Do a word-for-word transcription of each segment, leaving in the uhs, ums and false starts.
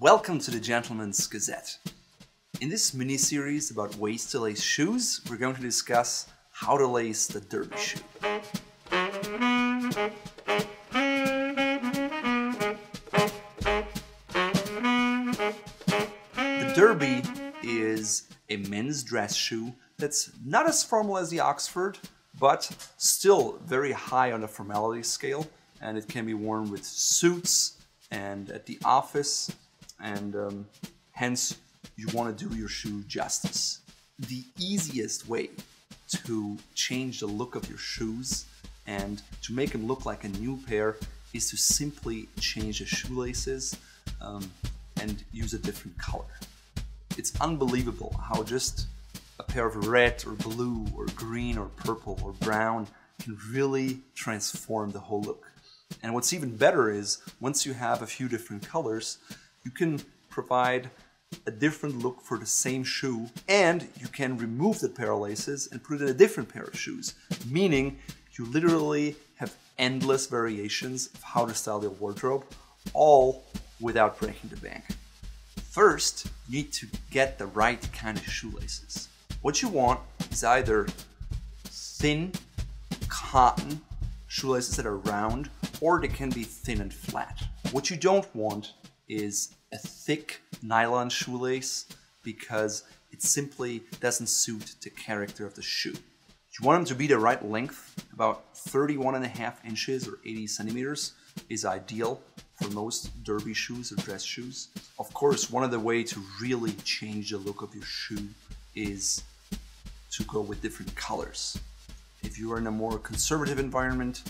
Welcome to the Gentleman's Gazette. In this mini-series about ways to lace shoes, we're going to discuss how to lace the Derby shoe. The Derby is a men's dress shoe that's not as formal as the Oxford, but still very high on the formality scale, and it can be worn with suits and at the office, and um, hence you want to do your shoe justice. The easiest way to change the look of your shoes and to make them look like a new pair is to simply change the shoelaces um, and use a different color. It's unbelievable how just a pair of red or blue or green or purple or brown can really transform the whole look. And what's even better is once you have a few different colors, you can provide a different look for the same shoe, and you can remove the pair of laces and put it in a different pair of shoes, meaning you literally have endless variations of how to style your wardrobe, all without breaking the bank. First, you need to get the right kind of shoelaces. What you want is either thin cotton shoelaces that are round, or they can be thin and flat. What you don't want is a thick nylon shoelace because it simply doesn't suit the character of the shoe. You want them to be the right length. About thirty-one and a half inches or eighty centimeters is ideal for most derby shoes or dress shoes. Of course, one of the ways to really change the look of your shoe is to go with different colors. If you are in a more conservative environment,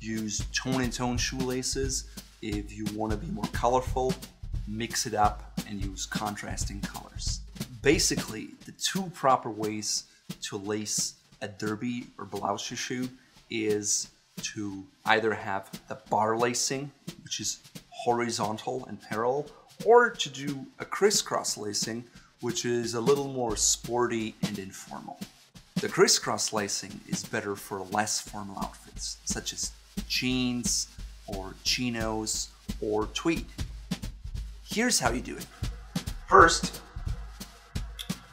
use tone and tone shoelaces. If you want to be more colorful, mix it up and use contrasting colors. Basically, the two proper ways to lace a derby or blouse shoe is to either have the bar lacing, which is horizontal and parallel, or to do a crisscross lacing, which is a little more sporty and informal. The crisscross lacing is better for less formal outfits, such as jeans, or chinos, or tweed. Here's how you do it. First,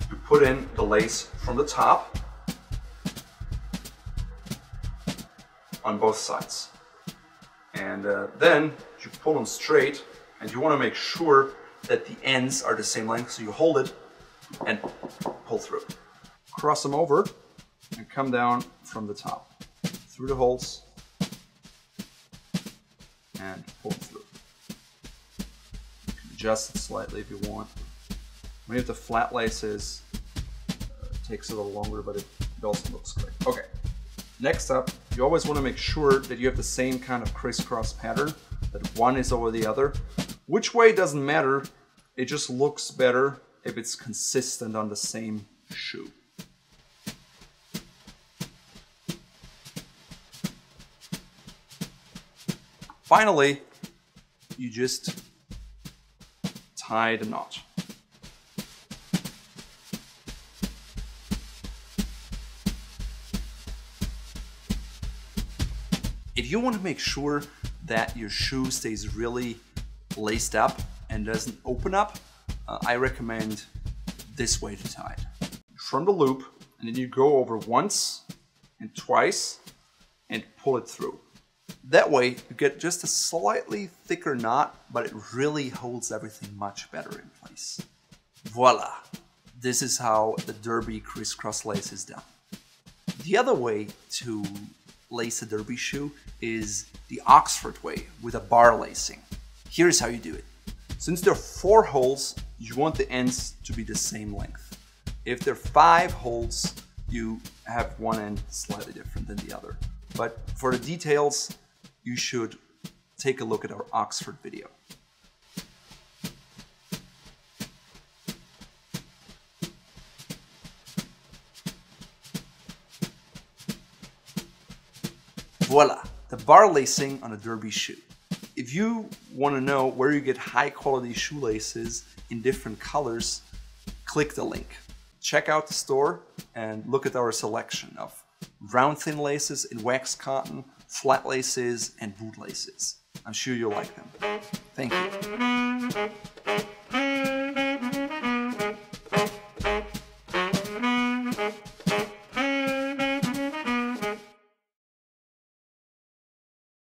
you put in the lace from the top on both sides. And uh, then you pull them straight, and you want to make sure that the ends are the same length, so you hold it and pull through. Cross them over and come down from the top, through the holes, and pull through. You can adjust it slightly if you want. When you have the flat laces, uh, it takes a little longer, but it, it also looks great. Okay, next up, you always want to make sure that you have the same kind of crisscross pattern, that one is over the other. Which way doesn't matter, it just looks better if it's consistent on the same shoe. Finally, you just tie the knot. If you want to make sure that your shoe stays really laced up and doesn't open up, uh, I recommend this way to tie it. From the loop, and then you go over once and twice and pull it through. That way, you get just a slightly thicker knot, but it really holds everything much better in place. Voila! This is how the derby crisscross lace is done. The other way to lace a derby shoe is the Oxford way, with a bar lacing. Here's how you do it. Since there are four holes, you want the ends to be the same length. If there are five holes, you have one end slightly different than the other. But for the details, you should take a look at our Oxford video. Voila, the bar lacing on a derby shoe. If you want to know where you get high quality shoelaces in different colors, click the link. Check out the store and look at our selection of round thin laces in wax cotton, flat laces, and boot laces. I'm sure you'll like them. Thank you.